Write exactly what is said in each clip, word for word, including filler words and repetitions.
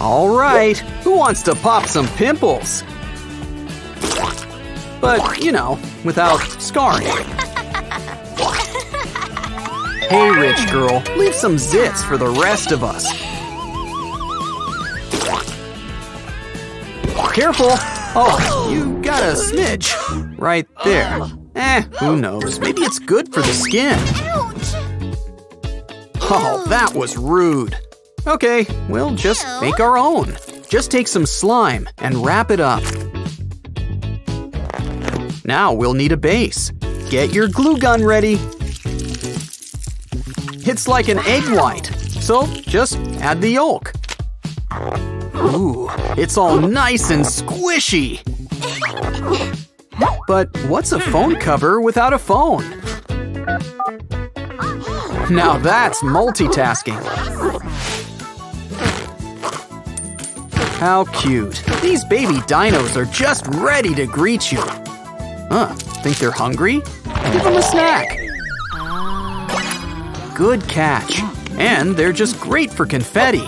All right, who wants to pop some pimples? But, you know, without scarring. Hey, rich girl, leave some zits for the rest of us. Careful! Oh, you got a smidge right there. Eh, who knows? Maybe it's good for the skin. Oh, that was rude. Okay, we'll just make our own. Just take some slime and wrap it up. Now we'll need a base. Get your glue gun ready. It's like an egg white, so just add the yolk. Ooh, it's all nice and squishy. But what's a phone cover without a phone? Now that's multitasking. How cute. These baby dinos are just ready to greet you. Huh, think they're hungry? Give them a snack. Good catch. And they're just great for confetti.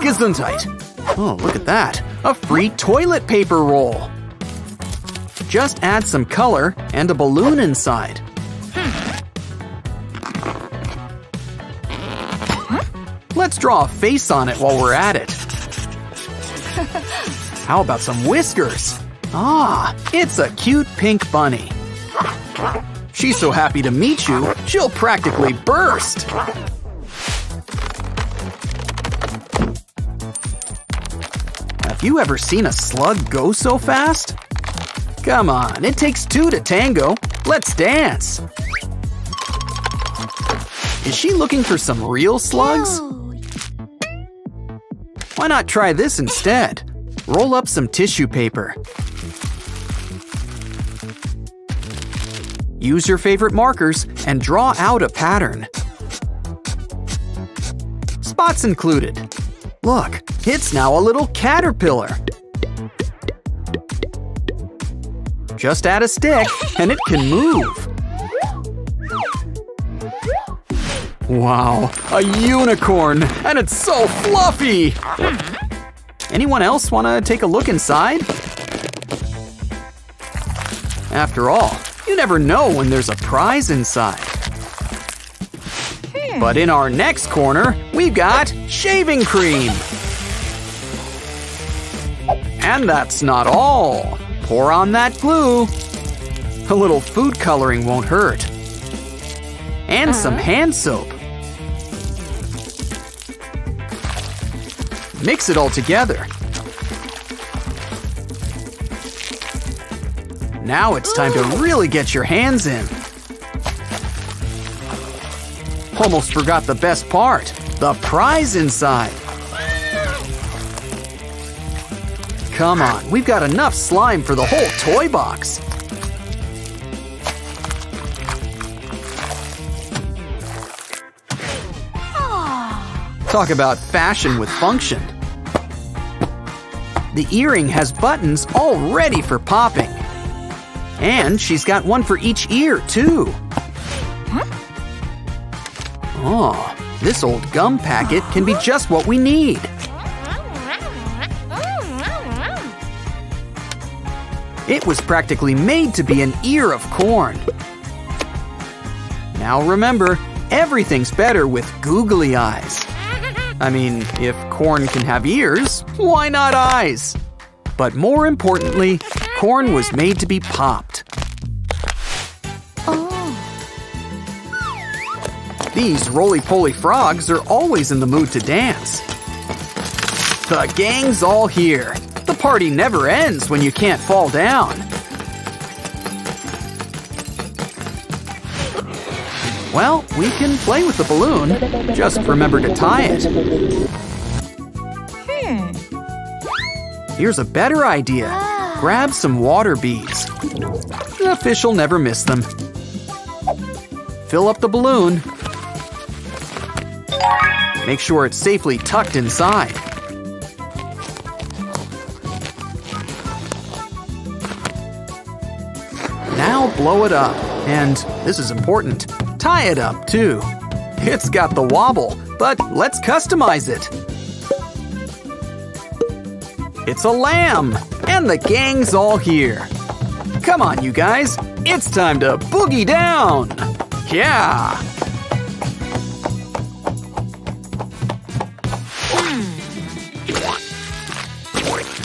Gesundheit. Oh, look at that. A free toilet paper roll. Just add some color and a balloon inside. Let's draw a face on it while we're at it. How about some whiskers? Ah, it's a cute pink bunny. She's so happy to meet you, she'll practically burst. Have you ever seen a slug go so fast? Come on, it takes two to tango. Let's dance. Is she looking for some real slugs? Why not try this instead? Roll up some tissue paper. Use your favorite markers and draw out a pattern. Spots included. Look, it's now a little caterpillar. Just add a stick and it can move. Wow, a unicorn, and it's so fluffy! Anyone else want to take a look inside? After all, you never know when there's a prize inside. Hmm. But in our next corner, we've got shaving cream. And that's not all. Pour on that glue. A little food coloring won't hurt. And some hand soap. Mix it all together. Now it's time to really get your hands in. Almost forgot the best part, the prize inside. Come on, we've got enough slime for the whole toy box. Talk about fashion with function. The earring has buttons all ready for popping. And she's got one for each ear, too. Oh, this old gum packet can be just what we need. It was practically made to be an ear of corn. Now remember, everything's better with googly eyes. I mean, if corn can have ears, why not eyes? But more importantly, corn was made to be popped. Oh. These roly-poly frogs are always in the mood to dance. The gang's all here. The party never ends when you can't fall down. Well, we can play with the balloon. Just remember to tie it. Hmm. Here's a better idea. Grab some water beads. The fish will never miss them. Fill up the balloon. Make sure it's safely tucked inside. Now blow it up. And this is important. tie it up too. It's got the wobble, but let's customize it. It's a lamb, and the gang's all here. Come on, you guys, it's time to boogie down. Yeah!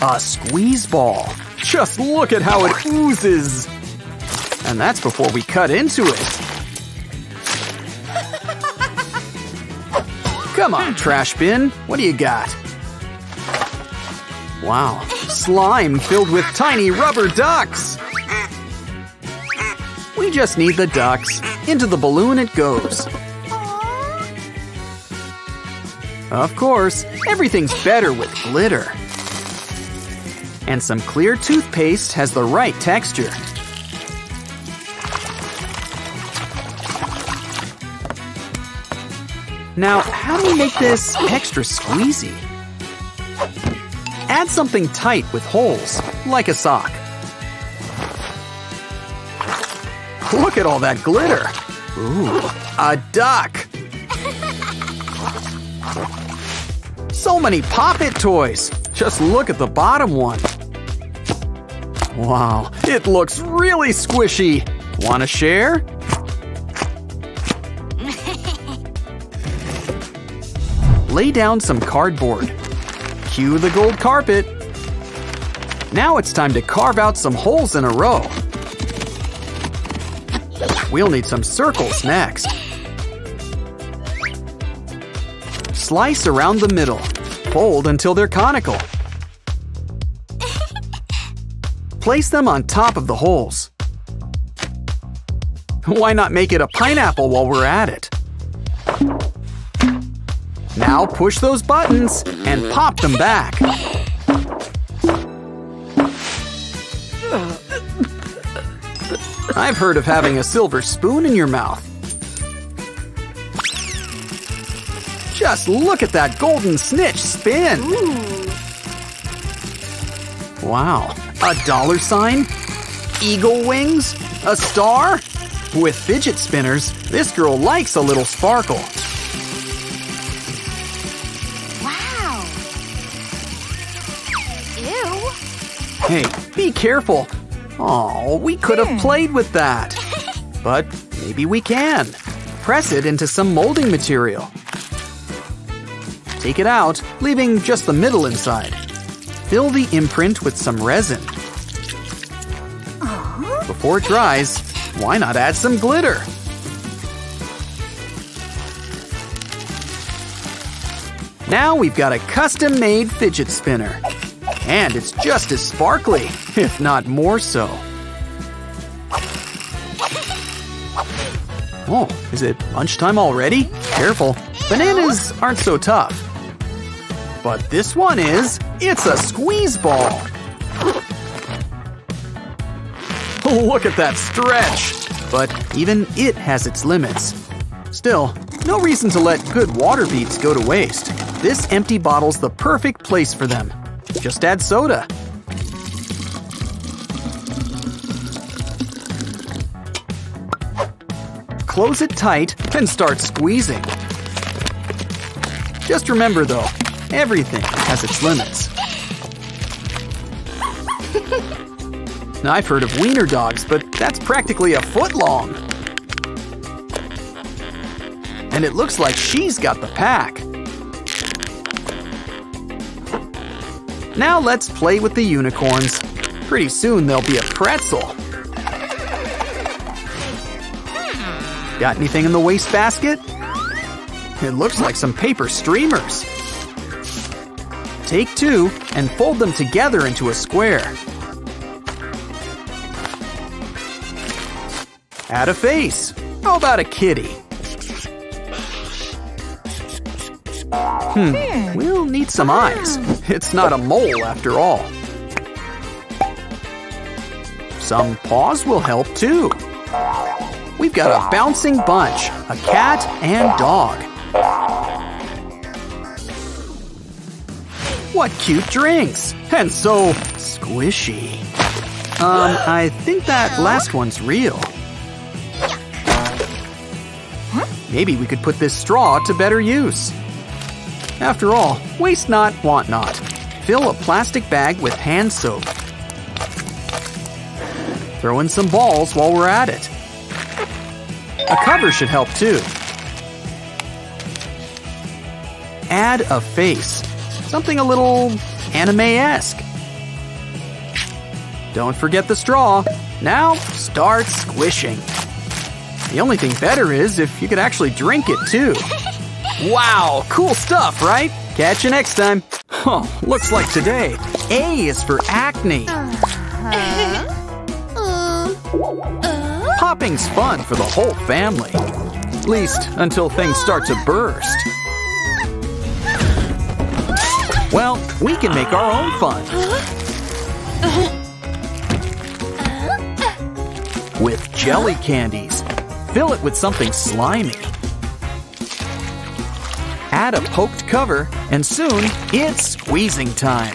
A squeeze ball. Just look at how it oozes. And that's before we cut into it. Come on, trash bin. What do you got? Wow. Slime filled with tiny rubber ducks. We just need the ducks. Into the balloon it goes. Of course, everything's better with glitter. And some clear toothpaste has the right texture. Now, how do we make this extra squeezy? Add something tight with holes, like a sock. Look at all that glitter. Ooh, a duck. So many Pop-It toys. Just look at the bottom one. Wow, it looks really squishy. Wanna share? Lay down some cardboard. Cue the gold carpet. Now it's time to carve out some holes in a row. We'll need some circles next. Slice around the middle. Fold until they're conical. Place them on top of the holes. Why not make it a pineapple while we're at it? Now push those buttons and pop them back. I've heard of having a silver spoon in your mouth. Just look at that golden snitch spin! Ooh. Wow, a dollar sign? Eagle wings? A star? With fidget spinners, this girl likes a little sparkle. Wow! Ew! Hey, be careful! Aw, we could have played with that! But maybe we can! Press it into some molding material. Take it out, leaving just the middle inside. Fill the imprint with some resin. Before it dries, why not add some glitter? Now we've got a custom-made fidget spinner. And it's just as sparkly, if not more so. Oh, is it lunchtime already? Careful, bananas aren't so tough. But this one is, it's a squeeze ball. Look at that stretch. But even it has its limits. Still, no reason to let good water beads go to waste. This empty bottle's the perfect place for them. Just add soda. Close it tight and start squeezing. Just remember though, everything has its limits. Now, I've heard of wiener dogs, but that's practically a foot long. And it looks like she's got the pack. Now let's play with the unicorns. Pretty soon they'll be a pretzel. Got anything in the wastebasket? It looks like some paper streamers. Take two and fold them together into a square. Add a face. How about a kitty? Hmm, we'll need some eyes. It's not a mole after all. Some paws will help too. We've got a bouncing bunch, a cat and dog. What cute drinks! And so squishy. Um, I think that last one's real. Maybe we could put this straw to better use. After all, waste not, want not. Fill a plastic bag with hand soap. Throw in some balls while we're at it. A cover should help too. Add a face. Something a little anime-esque. Don't forget the straw. Now start squishing. The only thing better is if you could actually drink it too. Wow, cool stuff, right? Catch you next time. Huh, looks like today. A is for acne. Uh-huh. Popping's fun for the whole family. At least until things start to burst. Well, we can make our own fun. With jelly candies. Fill it with something slimy. Add a poked cover, and soon it's squeezing time.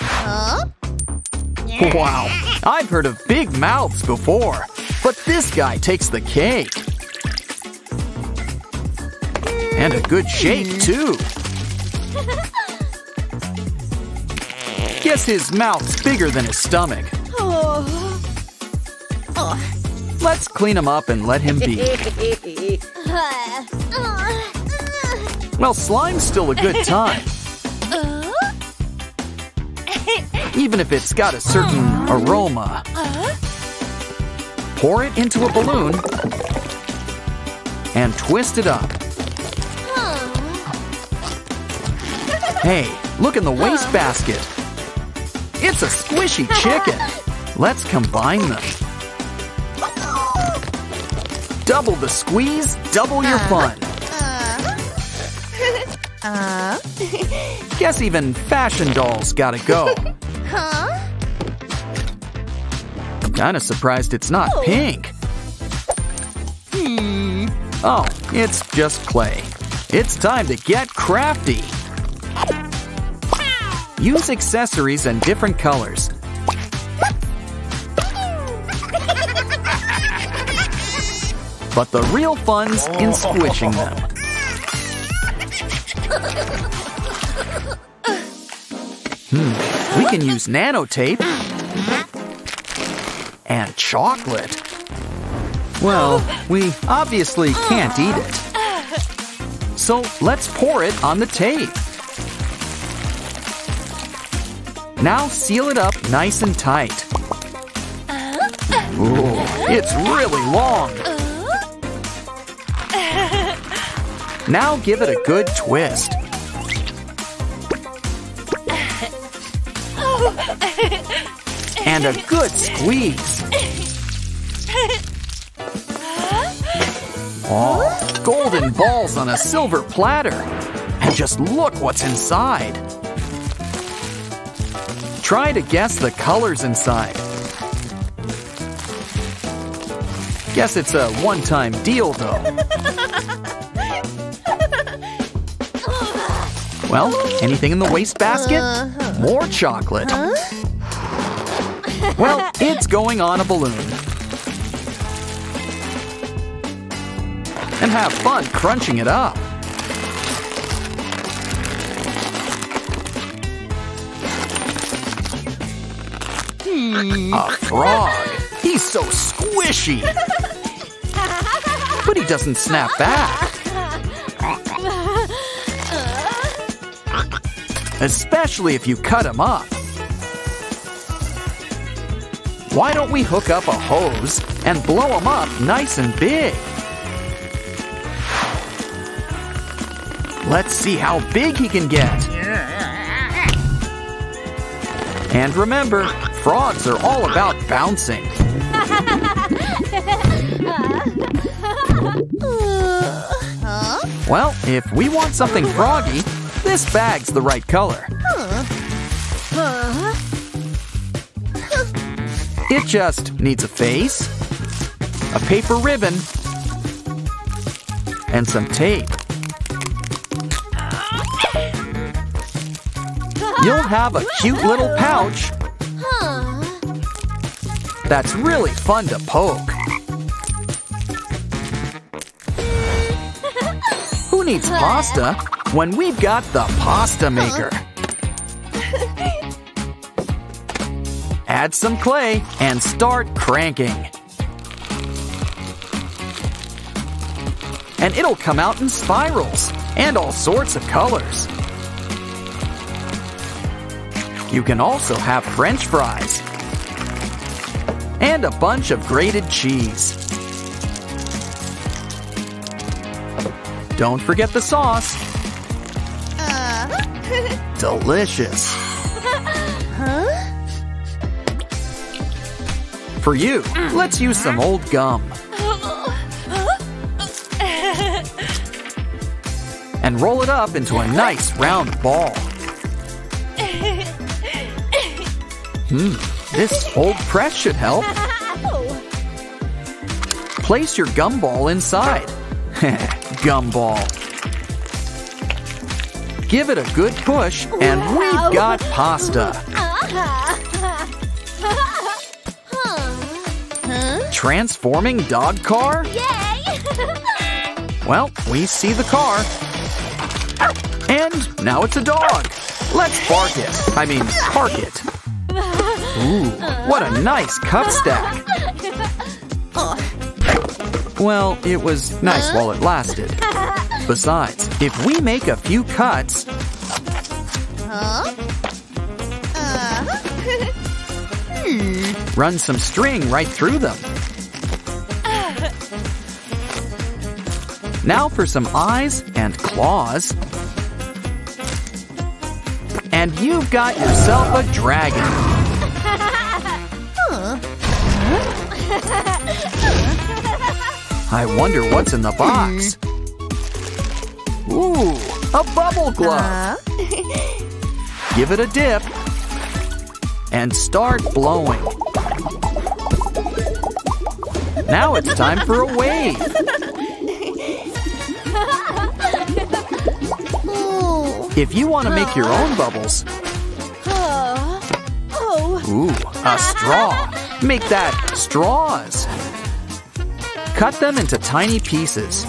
Huh? Wow, I've heard of big mouths before, but this guy takes the cake. And a good shake, too. Guess his mouth's bigger than his stomach. Oh. Oh. Let's clean him up and let him be. Well, slime's still a good time. Even if it's got a certain aroma. Pour it into a balloon and twist it up. Hey, look in the wastebasket. It's a squishy chicken. Let's combine them. Double the squeeze, double your fun. Uh, uh, uh. Guess even fashion dolls gotta go. Huh? I'm kinda surprised it's not oh. pink. Hmm. Oh, it's just clay. It's time to get crafty. Use accessories in different colors. But the real fun's in squishing them. Hmm, we can use nanotape and chocolate. Well, we obviously can't eat it. So let's pour it on the tape. Now seal it up nice and tight. Ooh, it's really long. Now give it a good twist. And a good squeeze. Oh, golden balls on a silver platter. And just look what's inside. Try to guess the colors inside. Guess it's a one-time deal, though. Well, anything in the wastebasket? Uh-huh. More chocolate. Huh? Well, it's going on a balloon. And have fun crunching it up. Hmm. A frog. He's so squishy. But he doesn't snap back. Especially if you cut him up. Why don't we hook up a hose and blow him up nice and big? Let's see how big he can get. And remember, frogs are all about bouncing. Well, if we want something froggy, this bag's the right color. It just needs a face, a paper ribbon, and some tape. You'll have a cute little pouch that's really fun to poke. Who needs pasta when we've got the pasta maker? Add some clay and start cranking. And it'll come out in spirals and all sorts of colors. You can also have French fries and a bunch of grated cheese. Don't forget the sauce. Uh. Delicious. Huh? For you, let's use some old gum. And roll it up into a nice round ball. Mm, this cold press should help. Place your gumball inside. Gumball. Give it a good push, and wow. We've got pasta. Transforming dog car? Well, we see the car. And now it's a dog. Let's bark it. I mean, park it. Ooh, what a nice cup stack. Well, it was nice while it lasted. Besides, if we make a few cuts, run some string right through them. Now for some eyes and claws. And you've got yourself a dragon. I wonder what's in the box. Ooh, a bubble glove. Give it a dip and start blowing. Now it's time for a wave. If you want to make your own bubbles, ooh, a straw. Make that straws. Cut them into tiny pieces.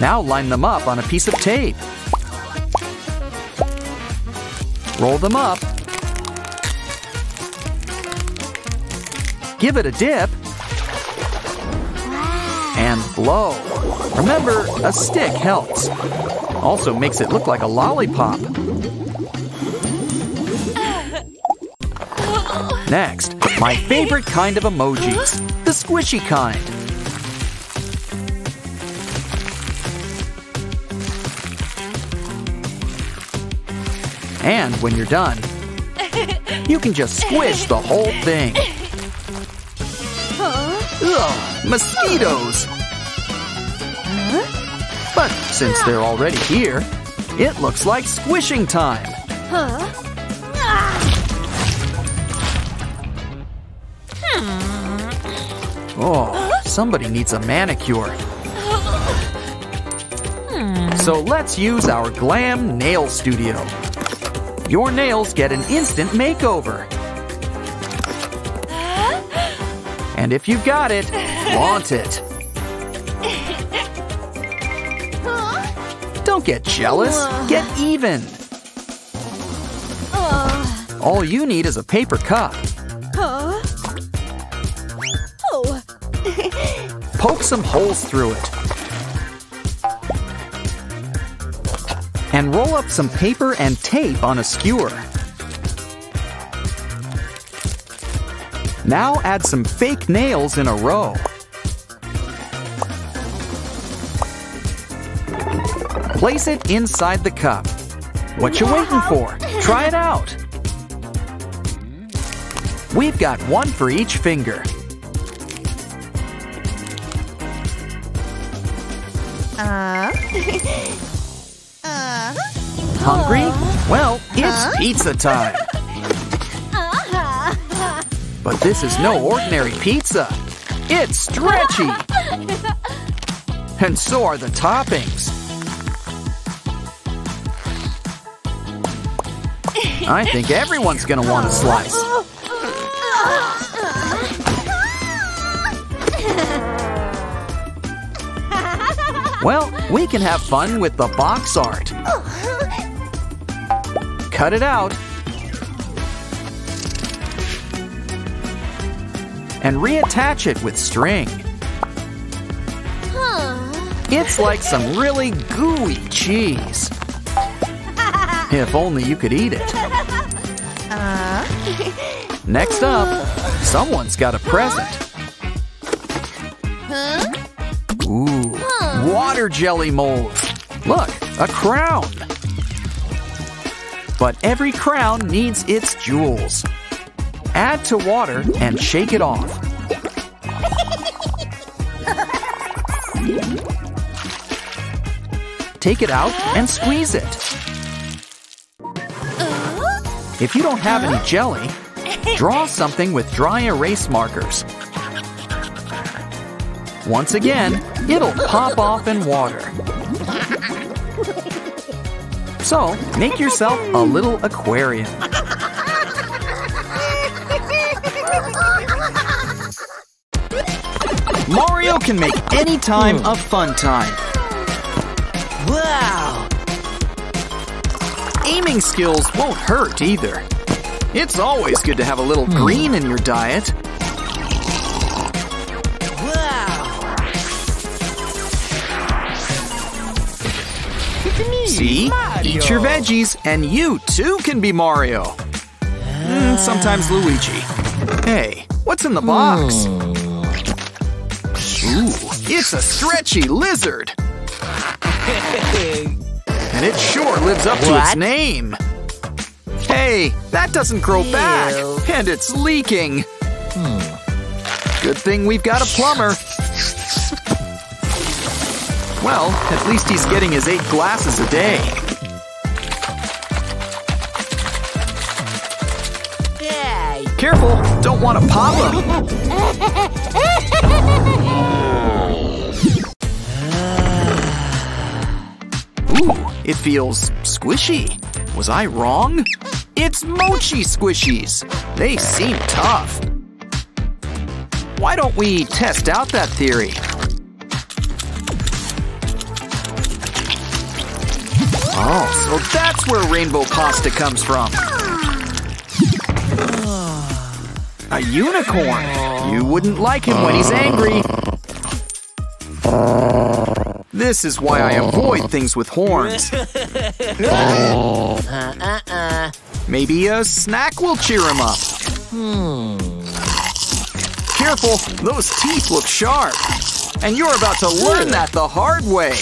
Now line them up on a piece of tape. Roll them up. Give it a dip. And blow. Remember, a stick helps. Also makes it look like a lollipop. Next, my favorite kind of emojis, the squishy kind. And when you're done, you can just squish the whole thing. Ugh, mosquitoes! But since they're already here, it looks like squishing time. Oh, somebody needs a manicure. So let's use our Glam Nail Studio. Your nails get an instant makeover. And if you've got it, flaunt it. Don't get jealous, get even. All you need is a paper cup. Poke some holes through it. And roll up some paper and tape on a skewer. Now add some fake nails in a row. Place it inside the cup. What you waiting for? Try it out. We've got one for each finger. Uh-huh. Hungry? Well, it's uh-huh. pizza time. Uh-huh. But this is no ordinary pizza. It's stretchy. And so are the toppings. I think everyone's gonna want a slice. Well, we can have fun with the box art. Cut it out. And reattach it with string. It's like some really gooey cheese. If only you could eat it. Next up, someone's got a present. Ooh, water jelly mold. Look, a crown. But every crown needs its jewels. Add to water and shake it off. Take it out and squeeze it. If you don't have any jelly, draw something with dry erase markers. Once again, it'll pop off in water. So, make yourself a little aquarium. Mario can make any time a fun time. Wow! Aiming skills won't hurt either. It's always good to have a little green in your diet. Wow! It's me, see? Mario. Eat your veggies, and you too can be Mario. Mm, sometimes Luigi. Hey, what's in the box? Ooh, it's a stretchy lizard. And it sure lives up what? to its name. Hey, that doesn't grow Ew. back. And it's leaking. Hmm. Good thing we've got a plumber. Well, at least he's getting his eight glasses a day. Yay. Careful, don't want to pop him. It feels squishy. Was I wrong? It's mochi squishies. They seem tough. Why don't we test out that theory? Oh, so that's where rainbow pasta comes from. A unicorn. You wouldn't like him when he's angry. This is why I avoid things with horns. Maybe a snack will cheer him up. Hmm. Careful, those teeth look sharp. And you're about to learn that the hard way.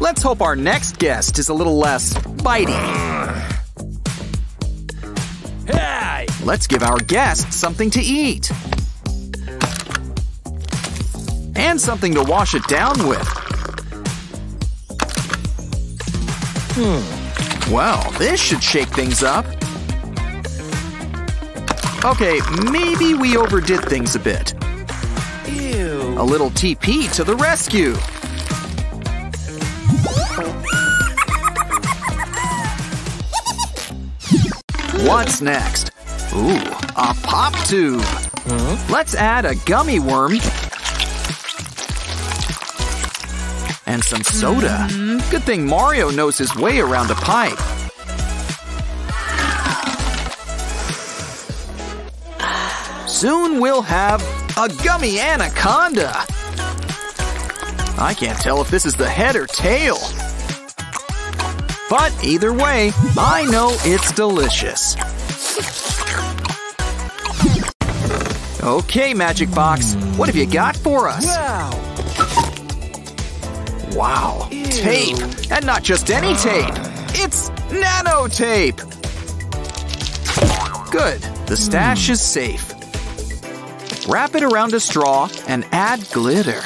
Let's hope our next guest is a little less bitey. Let's give our guest something to eat. And something to wash it down with. Hmm. Well, this should shake things up. Okay, maybe we overdid things a bit. Ew. A little T P to the rescue. What's next? Ooh, a pop tube. Huh? Let's add a gummy worm and some soda. Mm-hmm. Good thing Mario knows his way around a pipe. Soon we'll have a gummy anaconda. I can't tell if this is the head or tail. But either way, I know it's delicious. Okay, Magic Box, what have you got for us? Wow! Wow, Ew. tape! And not just any tape! It's nano tape! Good, the stash mm. is safe. Wrap it around a straw and add glitter.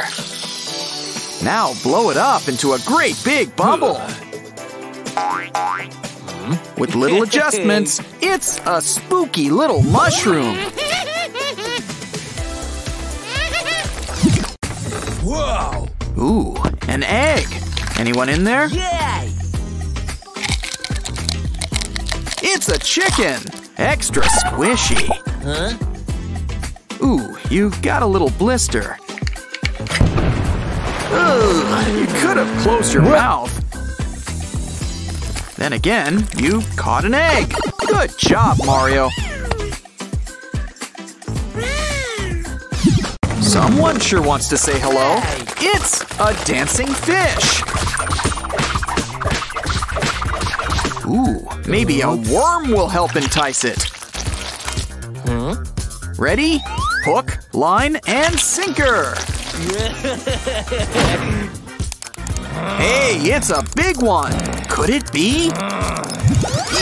Now blow it up into a great big bubble. Mm. With little adjustments, it's a spooky little mushroom. Whoa! Ooh, an egg! Anyone in there? Yay! It's a chicken! Extra squishy. Huh? Ooh, you got a little blister. Ugh, you could have closed your mouth. Then again, you caught an egg. Good job, Mario. Someone sure wants to say hello. It's a dancing fish. Ooh, maybe a worm will help entice it. Huh? Ready? Hook, line, and sinker. Hey, it's a big one. Could it be?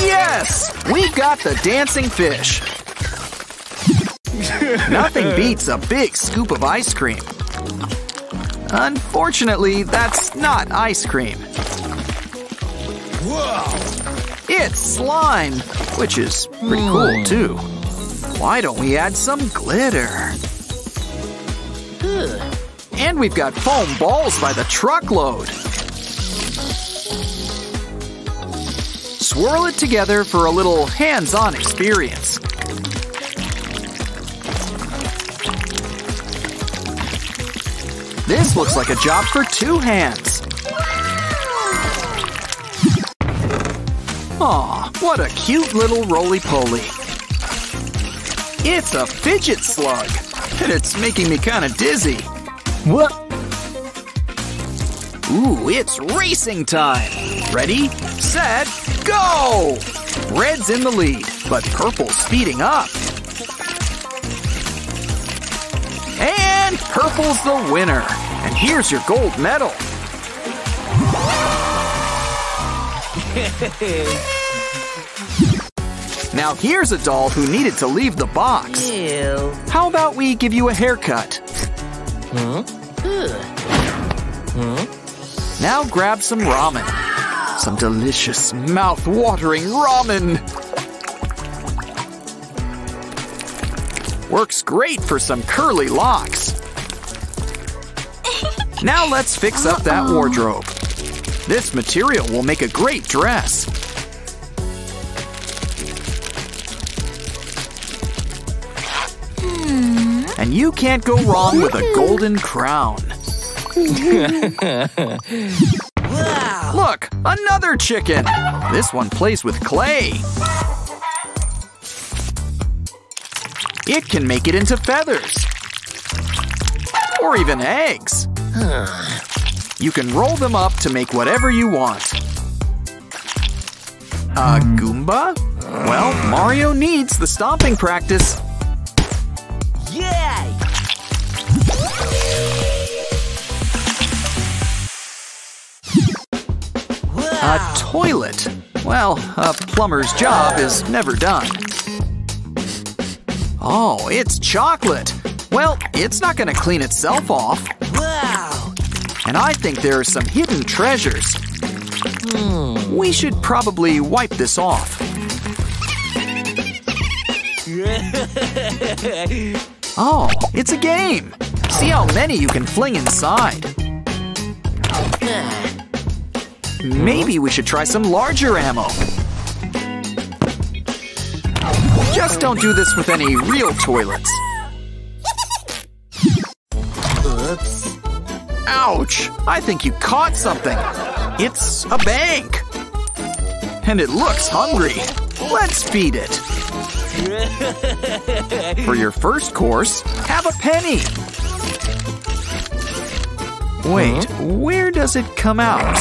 Yes! We got the dancing fish. Nothing beats a big scoop of ice cream. Unfortunately, that's not ice cream. Whoa! It's slime, which is pretty cool too. Why don't we add some glitter? And we've got foam balls by the truckload. Swirl it together for a little hands-on experience. This looks like a job for two hands. Aw, what a cute little roly-poly. It's a fidget slug, and it's making me kind of dizzy. What? Ooh, it's racing time. Ready, set, go! Red's in the lead, but purple's speeding up. And purple's the winner. And here's your gold medal. Now here's a doll who needed to leave the box. Ew. How about we give you a haircut? Huh? Huh? Now grab some ramen. Some delicious, mouth-watering ramen. Works great for some curly locks. Now let's fix up that wardrobe. This material will make a great dress. Hmm. And you can't go wrong with a golden crown. Wow. Look, another chicken. This one plays with clay. It can make it into feathers. Or even eggs. You can roll them up to make whatever you want. A Goomba? Well, Mario needs the stomping practice. Yay! Wow. A toilet. Well, a plumber's job is never done. Oh, it's chocolate. Well, it's not gonna clean itself off. Wow. And I think there are some hidden treasures. Hmm. We should probably wipe this off. Oh, it's a game. See how many you can fling inside. Maybe we should try some larger ammo. Just don't do this with any real toilets. Oops. Ouch! I think you caught something. It's a bank. And it looks hungry. Let's feed it. For your first course, have a penny. Wait, where does it come out?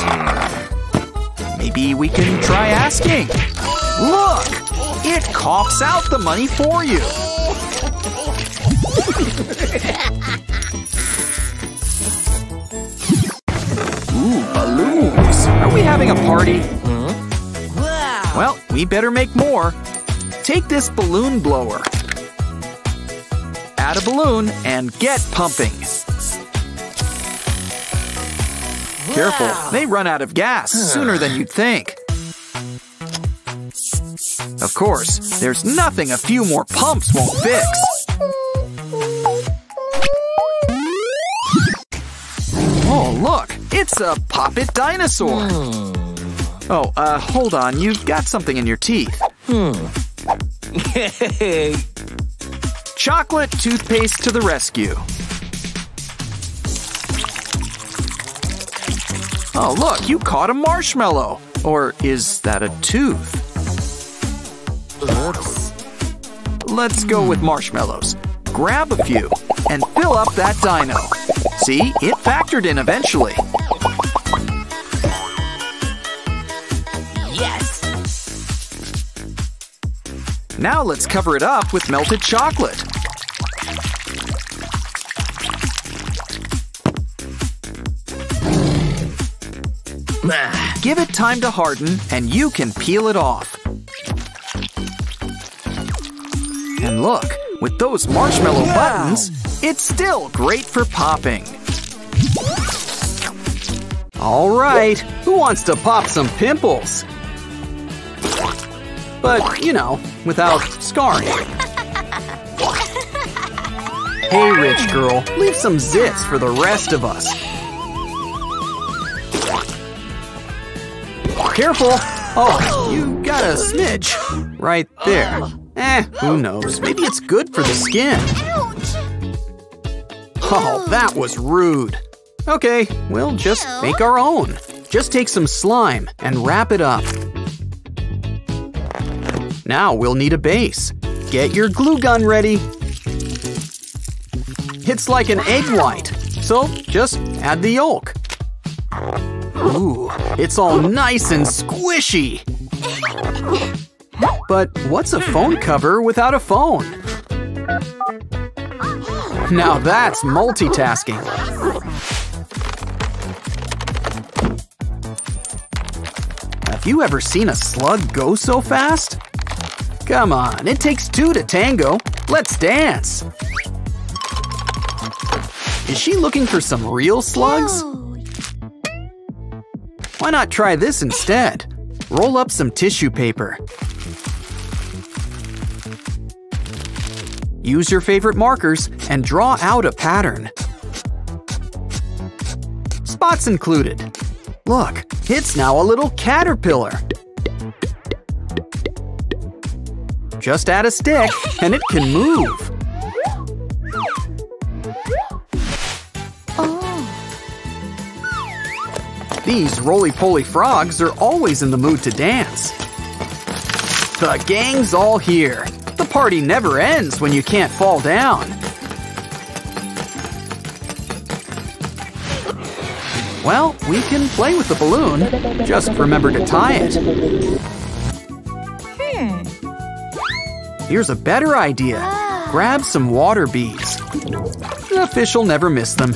Maybe we can try asking. Look! It coughs out the money for you. Ooh, balloons. Are we having a party? Huh? Well, we better make more. Take this balloon blower. Add a balloon and get pumping. Wow. Careful, they run out of gas sooner than you'd think. Of course, there's nothing a few more pumps won't fix. Oh, look! It's a poppet dinosaur! Oh, uh, hold on. You've got something in your teeth. Chocolate toothpaste to the rescue. Oh, look, you caught a marshmallow. Or is that a tooth? Oops. Let's go with marshmallows. Grab a few and fill up that dino. See, it factored in eventually. Yes! Now let's cover it up with melted chocolate. Give it time to harden, and you can peel it off. And look, with those marshmallow yeah. buttons, it's still great for popping. All right, who wants to pop some pimples? But, you know, without scarring. Hey, rich girl, leave some zits for the rest of us. Careful! Oh, you got a smidge right there. Eh, who knows? Maybe it's good for the skin. Oh, that was rude. Okay, we'll just make our own. Just take some slime and wrap it up. Now we'll need a base. Get your glue gun ready. It's like an egg white, so just add the yolk. Ooh, it's all nice and squishy! But what's a phone cover without a phone? Now that's multitasking! Have you ever seen a slug go so fast? Come on, it takes two to tango! Let's dance! Is she looking for some real slugs? Why not try this instead? Roll up some tissue paper. Use your favorite markers and draw out a pattern. Spots included. Look, it's now a little caterpillar. Just add a stick and it can move. These roly-poly frogs are always in the mood to dance. The gang's all here. The party never ends when you can't fall down. Well, we can play with the balloon. Just remember to tie it. Hmm. Here's a better idea. Grab some water beads. The fish will never miss them.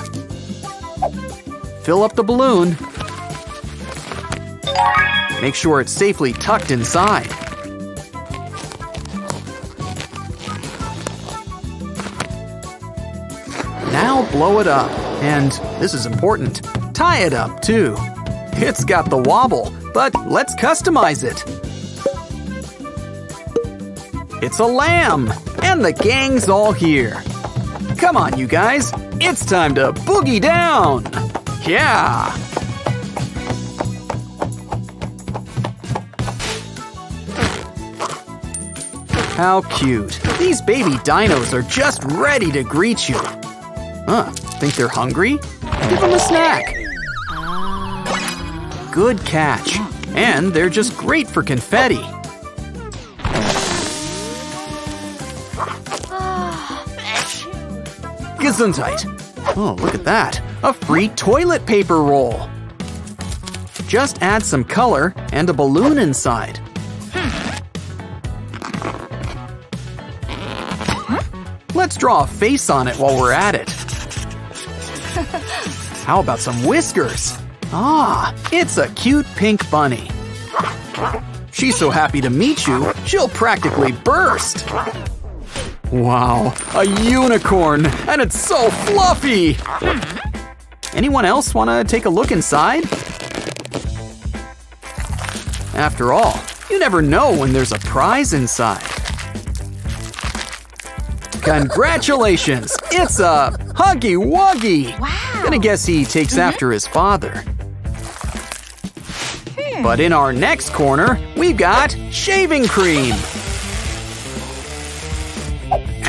Fill up the balloon. Make sure it's safely tucked inside. Now blow it up. And, this is important, tie it up too. It's got the wobble, but let's customize it. It's a lamb, and the gang's all here. Come on, you guys, it's time to boogie down! Yeah! How cute. These baby dinos are just ready to greet you. Huh, think they're hungry? Give them a snack. Good catch. And they're just great for confetti. Gesundheit. Oh, look at that. A free toilet paper roll. Just add some color and a balloon inside. Let's draw a face on it while we're at it. How about some whiskers? Ah, it's a cute pink bunny. She's so happy to meet you, she'll practically burst. Wow, a unicorn, and it's so fluffy! Anyone else want to take a look inside? After all, you never know when there's a prize inside. Congratulations! It's a Huggy Wuggy! Wow. Gonna guess he takes after his father. Hmm. But in our next corner, we've got shaving cream!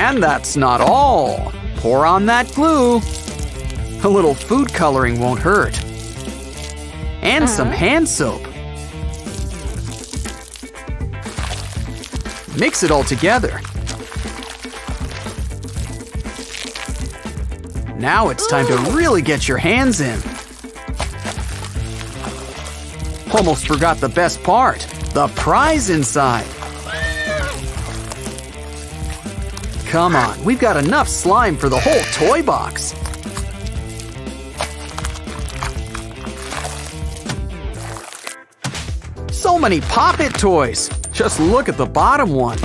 And that's not all! Pour on that glue! A little food coloring won't hurt. And some hand soap. Mix it all together. Now it's time to really get your hands in. Almost forgot the best part, the prize inside. Come on, we've got enough slime for the whole toy box. So many Pop-It toys! Just look at the bottom one.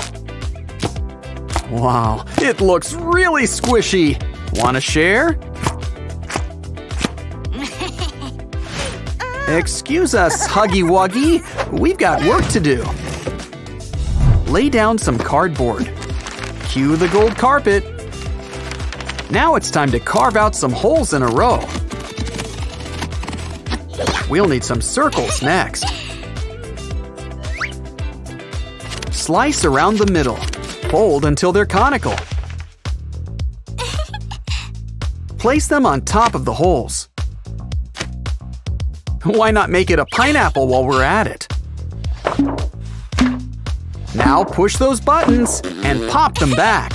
Wow, it looks really squishy. Wanna share? Excuse us, Huggy Wuggy. We've got work to do. Lay down some cardboard. Cue the gold carpet. Now it's time to carve out some holes in a row. We'll need some circles next. Slice around the middle. Fold until they're conical. Place them on top of the holes. Why not make it a pineapple while we're at it? Now push those buttons and pop them back.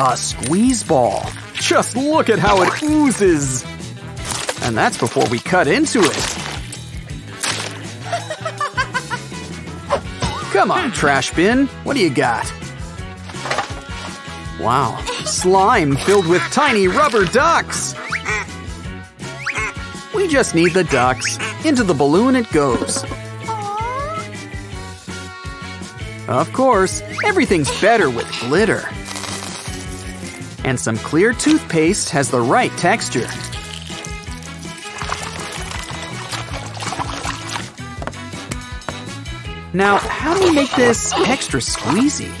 A squeeze ball. Just look at how it oozes. And that's before we cut into it. Come on, trash bin. What do you got? Wow, slime filled with tiny rubber ducks! We just need the ducks. Into the balloon it goes. Of course, everything's better with glitter. And some clear toothpaste has the right texture. Now, how do we make this extra squeezy?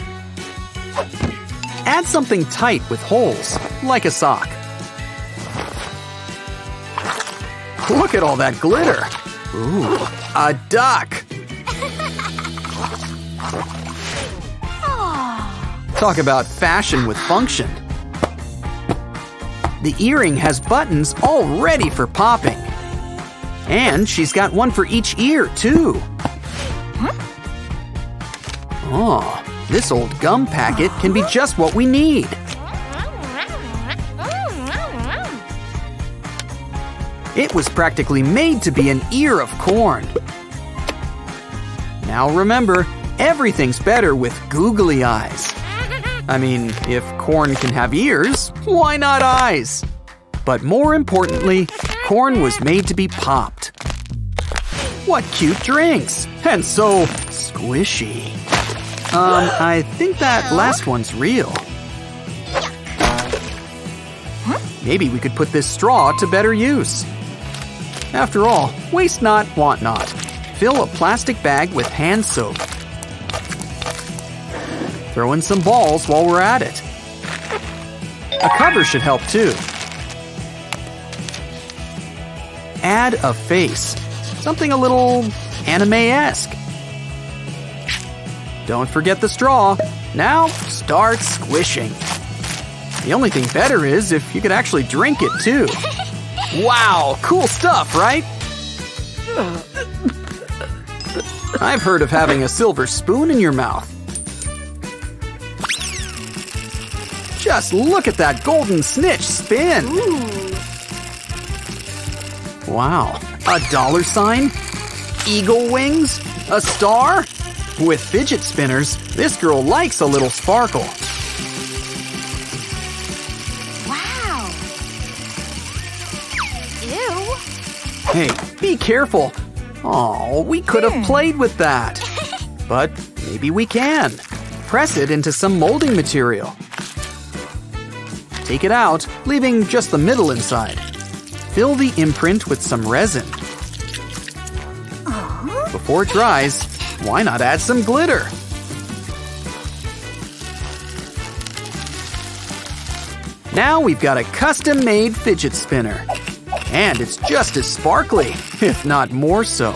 Add something tight with holes, like a sock. Look at all that glitter! Ooh, a duck! Talk about fashion with function. The earring has buttons all ready for popping. And she's got one for each ear, too. Oh. This old gum packet can be just what we need. It was practically made to be an ear of corn. Now remember, everything's better with googly eyes. I mean, if corn can have ears, why not eyes? But more importantly, corn was made to be popped. What cute drinks! And so squishy. Um, I think that last one's real. Maybe we could put this straw to better use. After all, waste not, want not. Fill a plastic bag with hand soap. Throw in some balls while we're at it. A cover should help too. Add a face. Something a little anime-esque. Don't forget the straw. Now, start squishing. The only thing better is if you could actually drink it, too. Wow, cool stuff, right? I've heard of having a silver spoon in your mouth. Just look at that golden snitch spin. Wow, a dollar sign? Eagle wings? A star? With fidget spinners, this girl likes a little sparkle. Wow! Ew! Hey, be careful! Oh, we could have played with that. But maybe we can. Press it into some molding material. Take it out, leaving just the middle inside. Fill the imprint with some resin. Before it dries, why not add some glitter? Now we've got a custom-made fidget spinner. And it's just as sparkly, if not more so.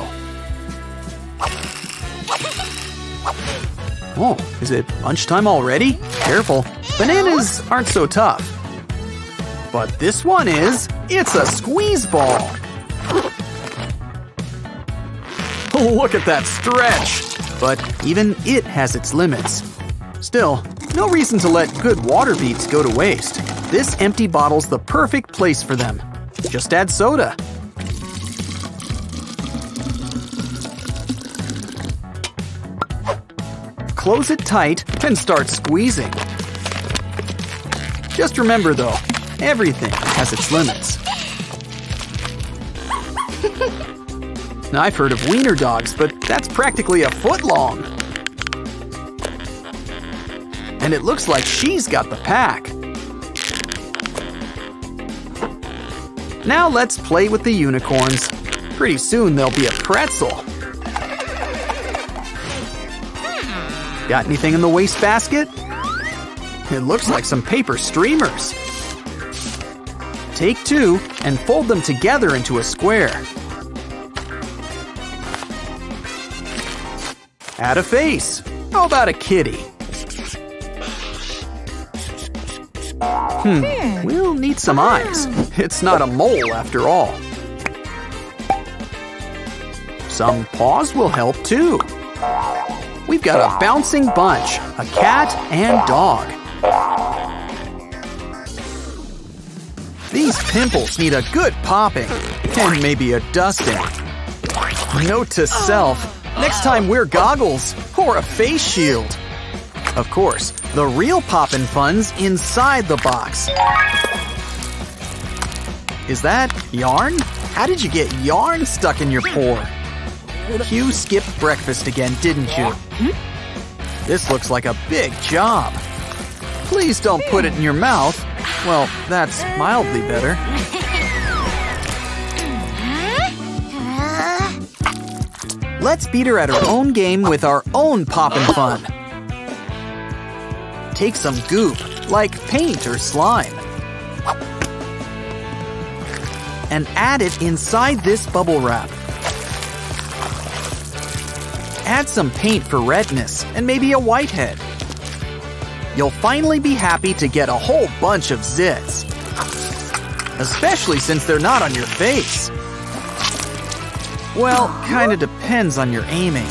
Oh, is it lunchtime already? Careful, bananas aren't so tough. But this one is. It's a squeeze ball. Look at that stretch. But even it has its limits. Still, no reason to let good water beats go to waste. This empty bottle's the perfect place for them. Just add soda. Close it tight and start squeezing. Just remember though, everything has its limits. Now, I've heard of wiener dogs, but that's practically a foot long. And it looks like she's got the pack. Now let's play with the unicorns. Pretty soon they'll be a pretzel. Got anything in the wastebasket? It looks like some paper streamers. Take two and fold them together into a square. Add a face. How about a kitty? Hmm, we'll need some eyes. It's not a mole after all. Some paws will help too. We've got a bouncing bunch, a cat and dog. These pimples need a good popping and maybe a dusting. Note to self, next time wear goggles or a face shield. Of course, the real poppin' fun's inside the box. Is that yarn? How did you get yarn stuck in your paw? You skipped breakfast again, didn't you? This looks like a big job. Please don't put it in your mouth. Well, that's mildly better. Let's beat her at her own game with our own poppin' fun. Take some goop, like paint or slime, and add it inside this bubble wrap. Add some paint for redness and maybe a whitehead. You'll finally be happy to get a whole bunch of zits, especially since they're not on your face. Well, kinda depends on your aiming.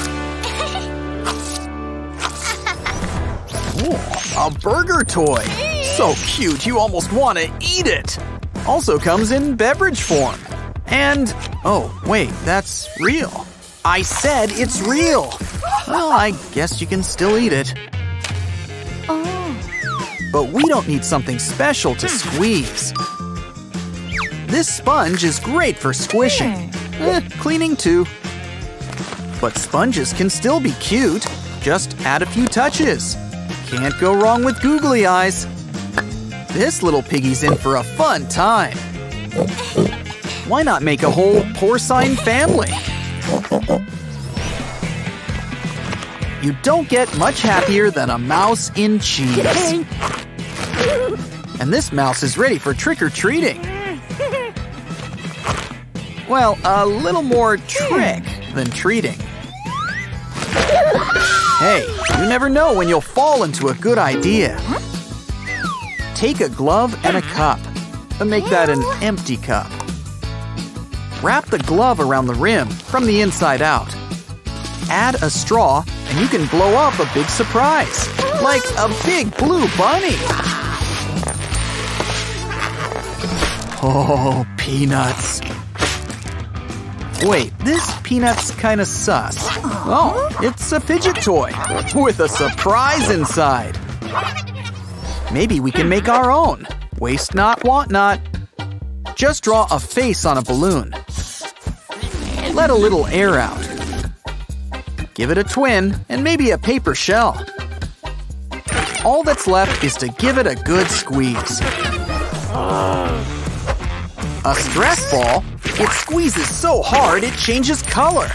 Ooh. A burger toy! So cute you almost want to eat it! Also comes in beverage form. And… oh, wait, that's real. I said it's real! Well, I guess you can still eat it. Oh. But we don't need something special to squeeze. This sponge is great for squishing. Eh, cleaning too. But sponges can still be cute. Just add a few touches. Can't go wrong with googly eyes. This little piggy's in for a fun time. Why not make a whole porcine family? You don't get much happier than a mouse in cheese. And this mouse is ready for trick-or-treating. Well, a little more trick than treating. Hey, you never know when you'll fall into a good idea. Take a glove and a cup, but make that an empty cup. Wrap the glove around the rim from the inside out. Add a straw and you can blow up a big surprise, like a big blue bunny. Oh, peanuts. Wait, this peanut's kinda sus. Oh, it's a fidget toy with a surprise inside. Maybe we can make our own. Waste not, want not. Just draw a face on a balloon. Let a little air out. Give it a twin and maybe a paper shell. All that's left is to give it a good squeeze. A stress ball? It squeezes so hard it changes color.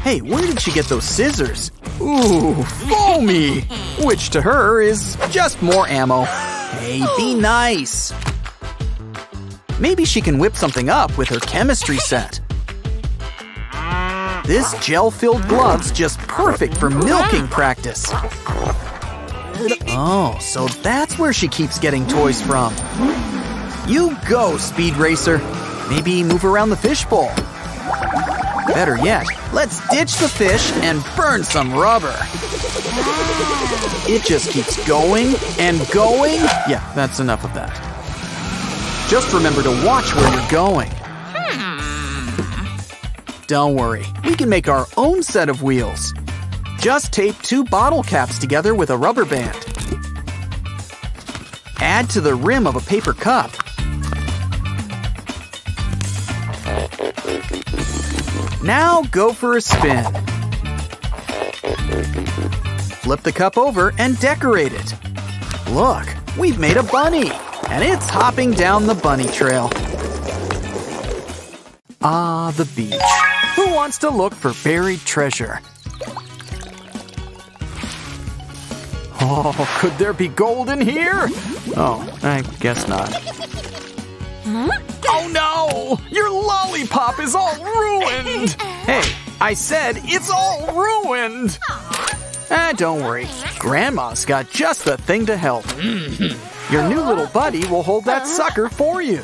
Hey, where did she get those scissors? Ooh, foamy! Which to her is just more ammo. Hey, be nice. Maybe she can whip something up with her chemistry set. This gel-filled glove's just perfect for milking practice. Oh, so that's where she keeps getting toys from. You go, Speed Racer. Maybe move around the fishbowl. Better yet, let's ditch the fish and burn some rubber. It just keeps going and going. Yeah, that's enough of that. Just remember to watch where you're going. Don't worry, we can make our own set of wheels. Just tape two bottle caps together with a rubber band. Add to the rim of a paper cup. Now go for a spin. Flip the cup over and decorate it. Look, we've made a bunny, and it's hopping down the bunny trail. Ah, the beach. Who wants to look for buried treasure? Oh, could there be gold in here? Oh, I guess not. Oh no! Your lollipop is all ruined! Hey, I said it's all ruined! Ah, don't worry. Grandma's got just the thing to help. Your new little buddy will hold that sucker for you.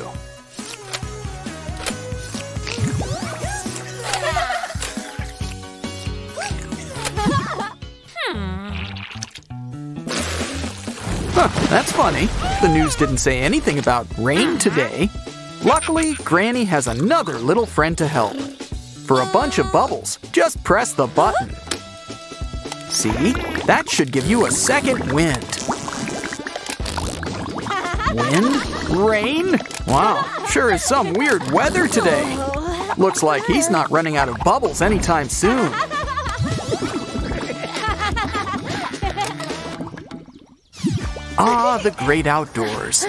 Huh, that's funny. The news didn't say anything about rain today. Luckily, Granny has another little friend to help. For a bunch of bubbles, just press the button. See? That should give you a second wind. Wind? Rain? Wow, sure is some weird weather today. Looks like he's not running out of bubbles anytime soon. Ah, the great outdoors.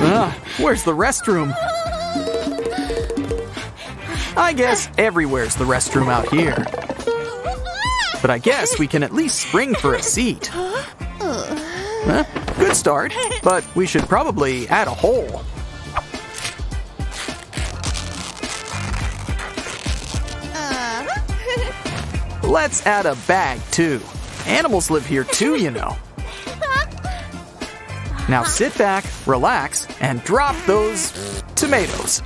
Ah, where's the restroom? I guess everywhere's the restroom out here. But I guess we can at least spring for a seat. Huh? Good start, but we should probably add a hole. Let's add a bag, too. Animals live here, too, you know. Now sit back, relax, and drop those tomatoes.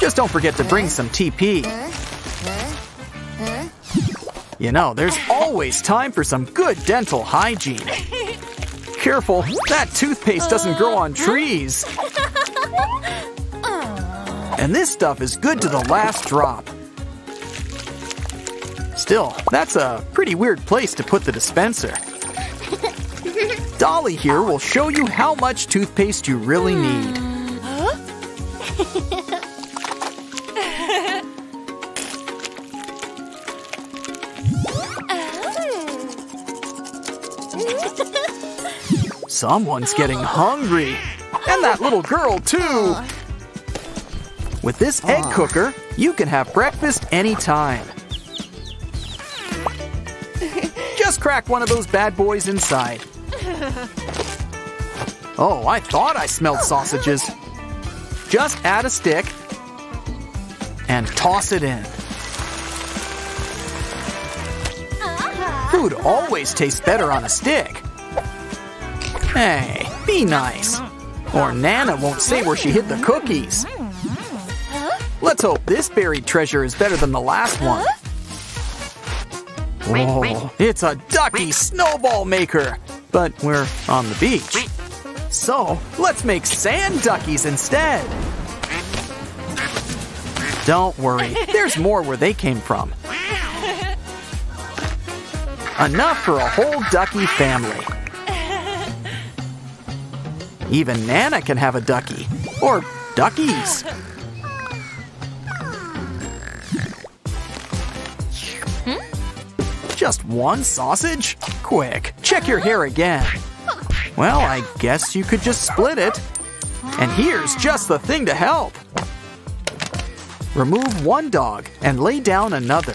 Just don't forget to bring some T P. You know, there's always time for some good dental hygiene. Careful, that toothpaste doesn't grow on trees. And this stuff is good to the last drop. Still, that's a pretty weird place to put the dispenser. Dolly here will show you how much toothpaste you really need. Someone's getting hungry. And that little girl, too. With this egg cooker, you can have breakfast anytime. Just crack one of those bad boys inside. Oh, I thought I smelled sausages. Just add a stick and toss it in. Food always tastes better on a stick. Hey, be nice. Or Nana won't say where she hid the cookies. Let's hope this buried treasure is better than the last one. Whoa, it's a ducky snowball maker. But we're on the beach. So, let's make sand duckies instead. Don't worry, there's more where they came from. Enough for a whole ducky family. Even Nana can have a ducky. Or duckies. Just one sausage? Quick, check your hair again. Well, I guess you could just split it. And here's just the thing to help. Remove one dog and lay down another.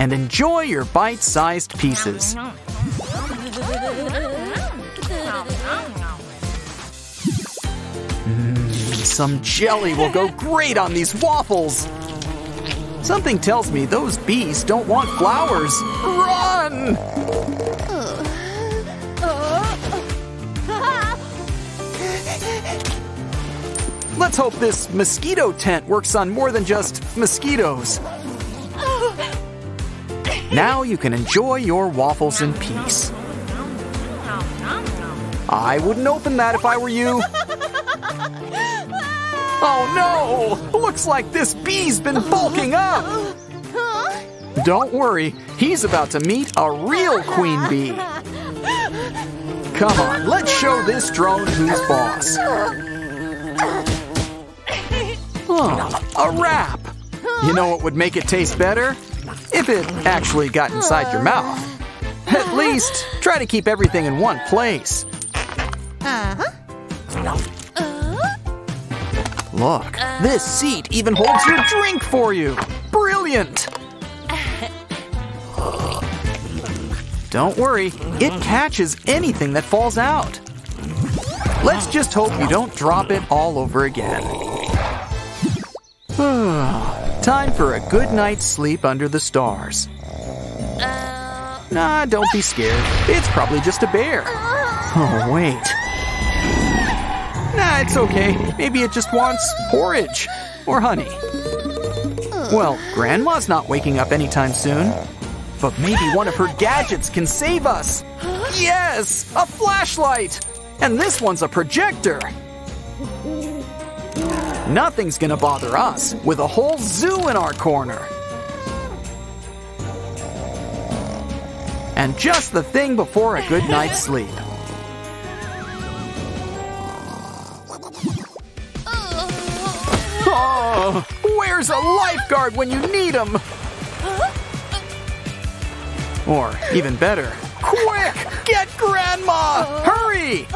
And enjoy your bite-sized pieces. Mm, some jelly will go great on these waffles. Something tells me those bees don't want flowers. Run! Let's hope this mosquito tent works on more than just mosquitoes. Now you can enjoy your waffles in peace. I wouldn't open that if I were you. Oh no! Looks like this bee's been bulking up! Don't worry, he's about to meet a real queen bee. Come on, let's show this drone who's boss. Oh, a wrap! You know what would make it taste better? If it actually got inside your mouth. At least, try to keep everything in one place. Look, this seat even holds your drink for you! Brilliant! Don't worry, it catches anything that falls out. Let's just hope you don't drop it all over again. Time for a good night's sleep under the stars. Uh, nah, don't be scared. It's probably just a bear. Oh, wait. Nah, it's okay. Maybe it just wants porridge or honey. Well, Grandma's not waking up anytime soon. But maybe one of her gadgets can save us. Yes, a flashlight. And this one's a projector. Nothing's gonna bother us with a whole zoo in our corner. And just the thing before a good night's sleep. Oh, where's a lifeguard when you need him? Or even better, quick, get Grandma! Hurry!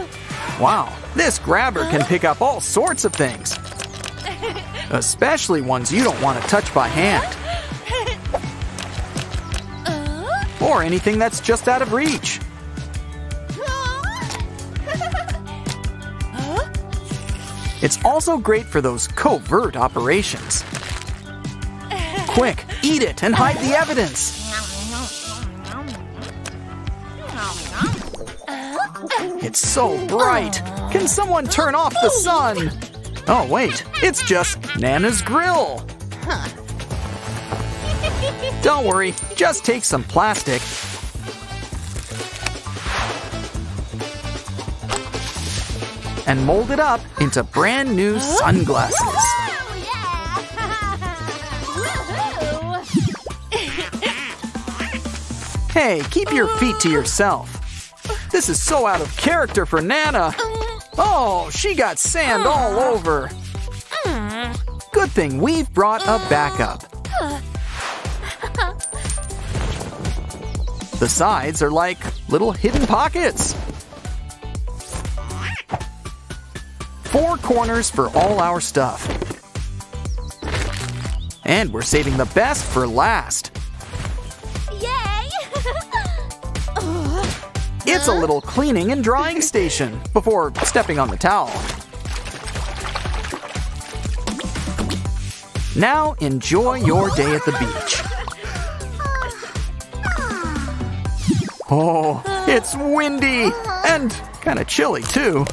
Wow, this grabber can pick up all sorts of things. Especially ones you don't want to touch by hand. Or anything that's just out of reach. It's also great for those covert operations. Quick, eat it and hide the evidence. It's so bright. Can someone turn off the sun? Oh, wait, it's just Nana's grill. Huh. Don't worry, just take some plastic. And mold it up into brand new sunglasses. Hey, keep your feet to yourself. This is so out of character for Nana. Oh, she got sand all over. Good thing we've brought a backup. The sides are like little hidden pockets. Four corners for all our stuff. And we're saving the best for last. It's a little cleaning and drying station before stepping on the towel. Now enjoy your day at the beach. Oh, it's windy and kind of chilly too.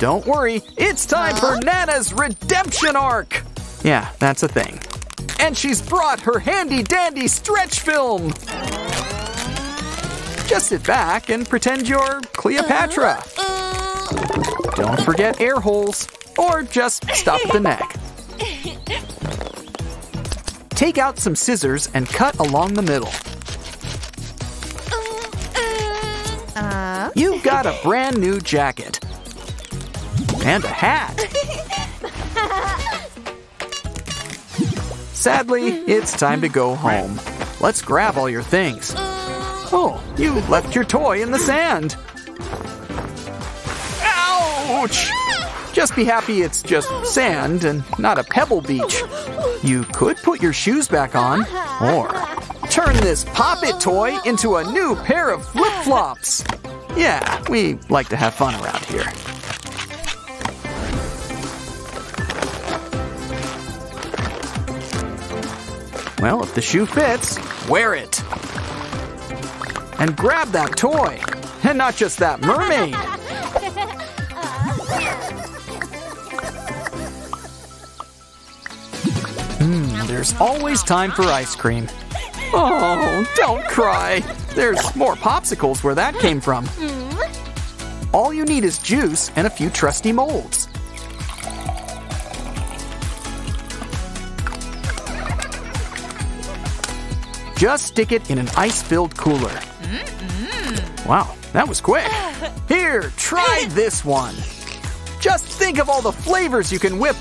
Don't worry, it's time for Nana's redemption arc. Yeah, that's a thing. And she's brought her handy dandy stretch film. Just sit back and pretend you're Cleopatra. Don't forget air holes, or just stop at the neck. Take out some scissors and cut along the middle. You've got a brand new jacket. And a hat. Sadly, it's time to go home. Let's grab all your things. Oh, you left your toy in the sand. Ouch! Just be happy it's just sand and not a pebble beach. You could put your shoes back on, or turn this pop-it toy into a new pair of flip-flops. Yeah, we like to have fun around here. Well, if the shoe fits, wear it. And grab that toy. And not just that mermaid. Hmm, there's always time for ice cream. Oh, don't cry. There's more popsicles where that came from. All you need is juice and a few trusty molds. Just stick it in an ice-filled cooler. Wow, that was quick. Here, try this one. Just think of all the flavors you can whip up.